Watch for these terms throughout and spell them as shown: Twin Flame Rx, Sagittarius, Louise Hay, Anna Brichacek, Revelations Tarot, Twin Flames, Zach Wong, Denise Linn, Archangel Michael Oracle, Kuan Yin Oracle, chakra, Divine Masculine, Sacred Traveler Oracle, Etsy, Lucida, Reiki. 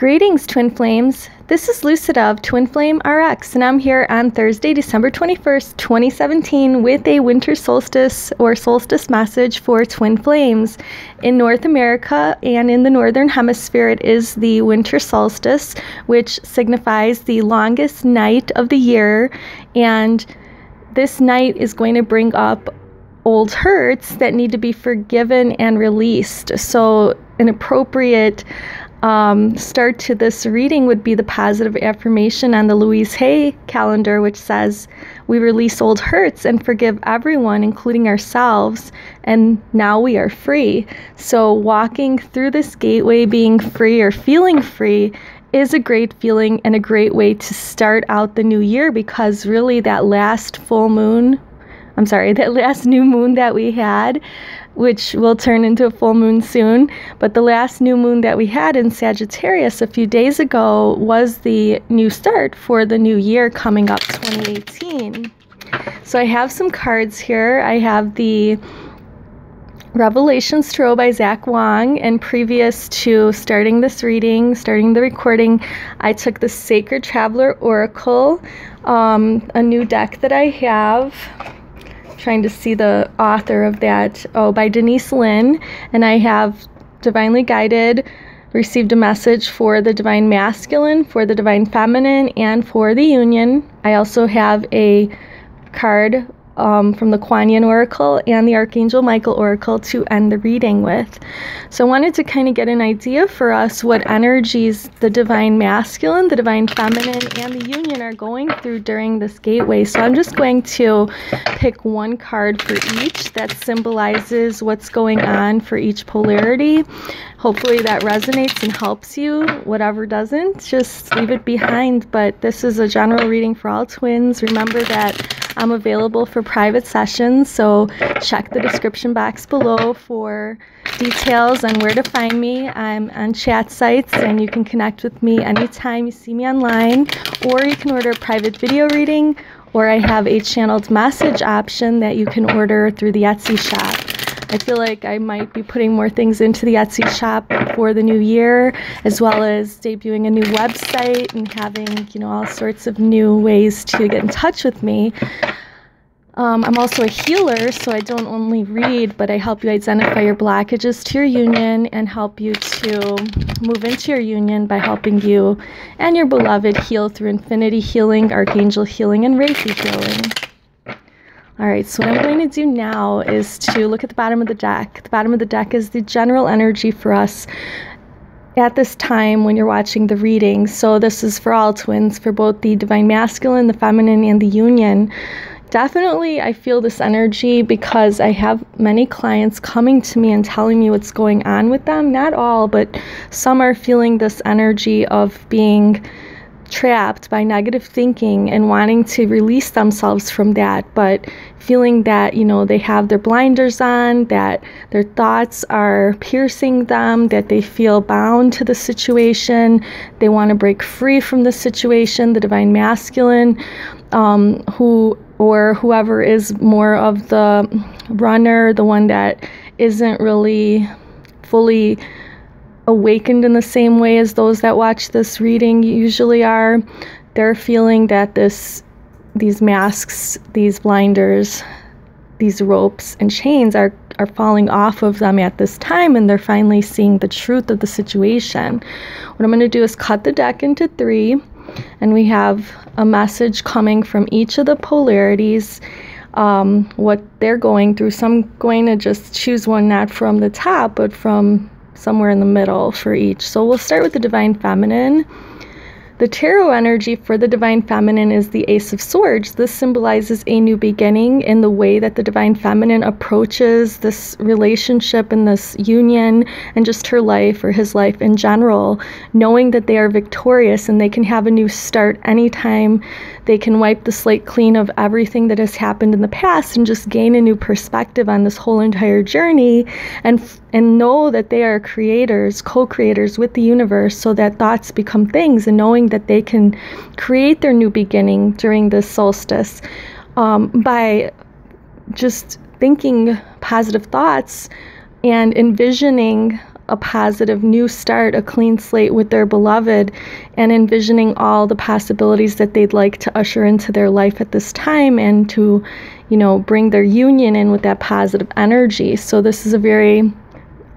Greetings, Twin Flames. This is Lucida of Twin Flame Rx, and I'm here on Thursday, December 21st, 2017, with a winter solstice or solstice message for Twin Flames. In North America and in the Northern Hemisphere, it is the winter solstice, which signifies the longest night of the year, and this night is going to bring up old hurts that need to be forgiven and released. So an appropriate start to this reading would be the positive affirmation on the Louise Hay calendar, which says, "We release old hurts and forgive everyone, including ourselves, and now we are free." So walking through this gateway, being free or feeling free, is a great feeling and a great way to start out the new year, because really that last full moon, that last new moon that we had, which will turn into a full moon soon, but the last new moon that we had in Sagittarius a few days ago was the new start for the new year coming up 2018. So I have some cards here. I have the Revelations Tarot by Zach Wong, and previous to starting this reading, starting the recording, I took the Sacred Traveler Oracle, a new deck that I have. Trying to see the author of that, by Denise Linn, and I have Divinely Guided, received a message for the Divine Masculine, for the Divine Feminine, and for the Union. I also have a card from the Kuan Yin Oracle and the Archangel Michael Oracle to end the reading with. So I wanted to kind of get an idea for us what energies the Divine Masculine, the Divine Feminine, and the Union are going through during this gateway. So I'm just going to pick one card for each that symbolizes what's going on for each polarity. Hopefully that resonates and helps you. Whatever doesn't, just leave it behind. But this is a general reading for all twins. Remember that I'm available for private sessions, so check the description box below for details on where to find me. I'm on chat sites, and you can connect with me anytime you see me online, or you can order a private video reading, or I have a channeled message option that you can order through the Etsy shop. I feel like I might be putting more things into the Etsy shop for the new year, as well as debuting a new website and having, you know, all sorts of new ways to get in touch with me. I'm also a healer, so I don't only read, but I help you identify your blockages to your union and help you to move into your union by helping you and your beloved heal through infinity healing, archangel healing, and Reiki healing. All right, so what I'm going to do now is to look at the bottom of the deck. The bottom of the deck is the general energy for us at this time when you're watching the reading. So this is for all twins, for both the Divine Masculine, the Feminine, and the Union. Definitely, I feel this energy because I have many clients coming to me and telling me what's going on with them. Not all, but some are feeling this energy of being trapped by negative thinking and wanting to release themselves from that, but feeling that, you know, they have their blinders on, that their thoughts are piercing them, that they feel bound to the situation. They want to break free from the situation. The Divine Masculine, whoever is more of the runner, the one that isn't really fully awakened in the same way as those that watch this reading usually are, they're feeling that these masks, these blinders, these ropes and chains are falling off of them at this time, and they're finally seeing the truth of the situation. What I'm going to do is cut the deck into three, and we have a message coming from each of the polarities, what they're going through. So I'm going to just choose one, not from the top, but from somewhere in the middle for each. So we'll start with the Divine Feminine. The tarot energy for the Divine Feminine is the Ace of Swords. This symbolizes a new beginning in the way that the Divine Feminine approaches this relationship and this union and just her life or his life in general, knowing that they are victorious and they can have a new start anytime. They can wipe the slate clean of everything that has happened in the past and just gain a new perspective on this whole entire journey, and know that they are creators, co-creators with the universe, so that thoughts become things, and knowing that they can create their new beginning during this solstice by just thinking positive thoughts and envisioning a positive new start, a clean slate with their beloved, and envisioning all the possibilities that they'd like to usher into their life at this time, and to, you know, bring their union in with that positive energy. So this is a very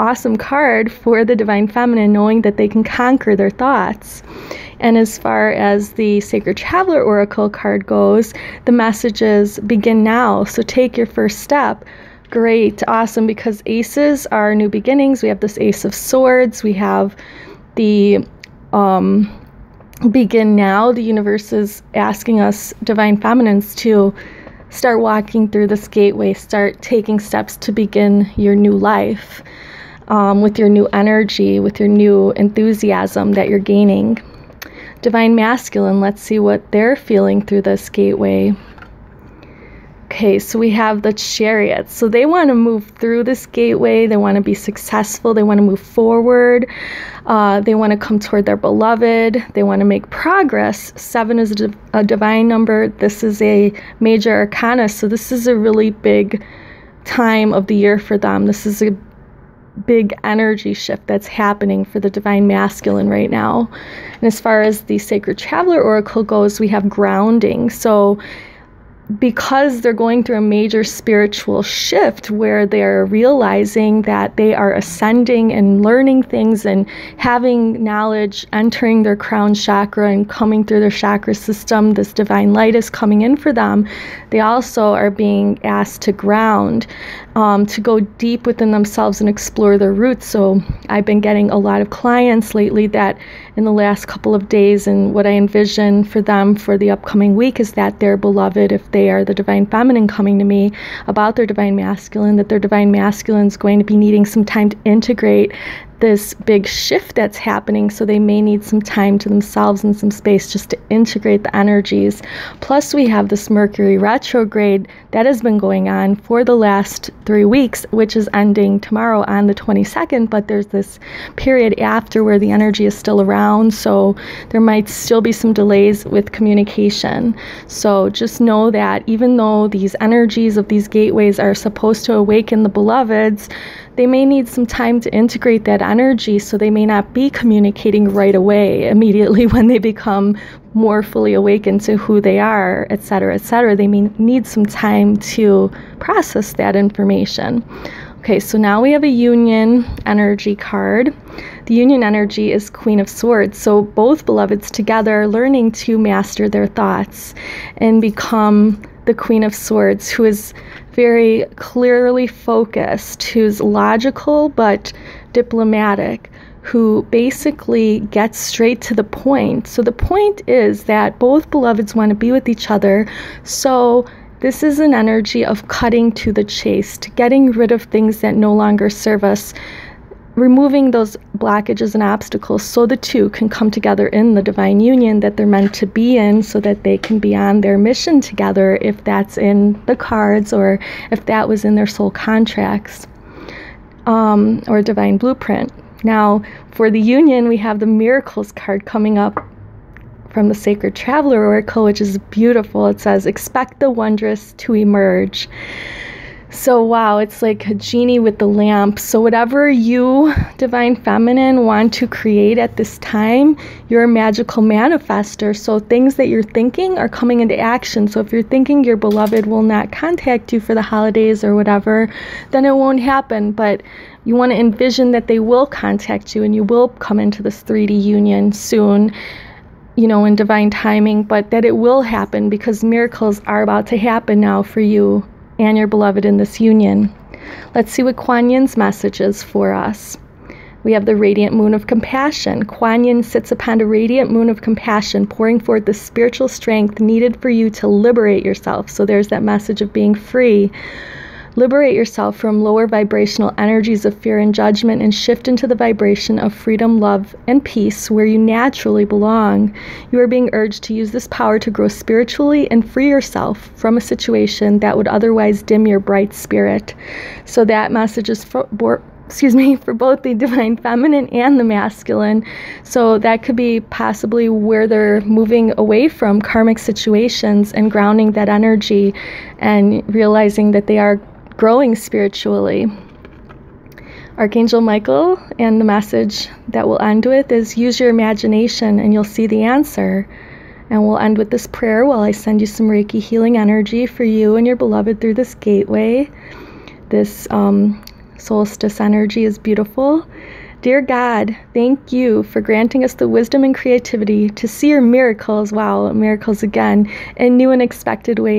awesome card for the Divine Feminine, knowing that they can conquer their thoughts. And as far as the Sacred Traveler Oracle card goes, the message is begin now. So take your first step. Great, awesome, because aces are new beginnings. We have this Ace of Swords. We have the begin now. The universe is asking us, Divine Feminines, to start walking through this gateway, start taking steps to begin your new life. With your new energy, with your new enthusiasm that you're gaining. Divine Masculine, let's see what they're feeling through this gateway. Okay, so we have the Chariot. So they want to move through this gateway. They want to be successful. They want to move forward. They want to come toward their beloved. They want to make progress. 7 is a divine number. This is a major arcana. So this is a really big time of the year for them. This is a big energy shift that's happening for the Divine Masculine right now. And as far as the Sacred Traveler Oracle goes, we have grounding. So because they're going through a major spiritual shift where they're realizing that they are ascending and learning things and having knowledge, entering their crown chakra and coming through their chakra system, this divine light is coming in for them. They also are being asked to ground, to go deep within themselves and explore their roots. So I've been getting a lot of clients lately that in the last couple of days, and what I envision for them for the upcoming week is that their beloved, if they are the Divine Feminine coming to me about their Divine Masculine, that their Divine Masculine is going to be needing some time to integrate this big shift that's happening. So they may need some time to themselves and some space just to integrate the energies. Plus we have this Mercury retrograde that has been going on for the last 3 weeks, which is ending tomorrow on the 22nd, but there's this period after where the energy is still around, so there might still be some delays with communication. So just know that even though these energies of these gateways are supposed to awaken the beloveds, they may need some time to integrate that energy, so they may not be communicating right away, immediately when they become more fully awakened to who they are, etc., etc. They may need some time to process that information. Okay, so now we have a union energy card. The union energy is Queen of Swords, so both beloveds together are learning to master their thoughts and become the Queen of Swords, who is very clearly focused, who's logical but diplomatic, who basically gets straight to the point. So the point is that both beloveds want to be with each other, so this is an energy of cutting to the chase, to getting rid of things that no longer serve us, removing those blockages and obstacles, so the two can come together in the divine union that they're meant to be in, so that they can be on their mission together, if that's in the cards or if that was in their soul contracts or divine blueprint. Now for the union, we have the Miracles card coming up from the Sacred Traveler Oracle, which is beautiful. It says, expect the wondrous to emerge. So wow, it's like a genie with the lamp. So whatever you, Divine Feminine, want to create at this time, you're a magical manifester. So things that you're thinking are coming into action. So if you're thinking your beloved will not contact you for the holidays or whatever, then it won't happen. But you want to envision that they will contact you and you will come into this 3D union soon, you know, in divine timing, but that it will happen, because miracles are about to happen now for you and your beloved in this union. Let's see what Kuan Yin's message is for us. We have the Radiant Moon of Compassion. Kuan Yin sits upon a radiant moon of compassion, pouring forth the spiritual strength needed for you to liberate yourself. So there's that message of being free. Liberate yourself from lower vibrational energies of fear and judgment, and shift into the vibration of freedom, love, and peace, where you naturally belong. You are being urged to use this power to grow spiritually and free yourself from a situation that would otherwise dim your bright spirit. So that message is for both the Divine Feminine and the Masculine. So that could be possibly where they're moving away from karmic situations and grounding that energy and realizing that they are growing spiritually. Archangel Michael, and the message that we'll end with is use your imagination and you'll see the answer. And we'll end with this prayer while I send you some Reiki healing energy for you and your beloved through this gateway. This solstice energy is beautiful. Dear God, thank you for granting us the wisdom and creativity to see your miracles, wow, miracles again, in new and unexpected ways.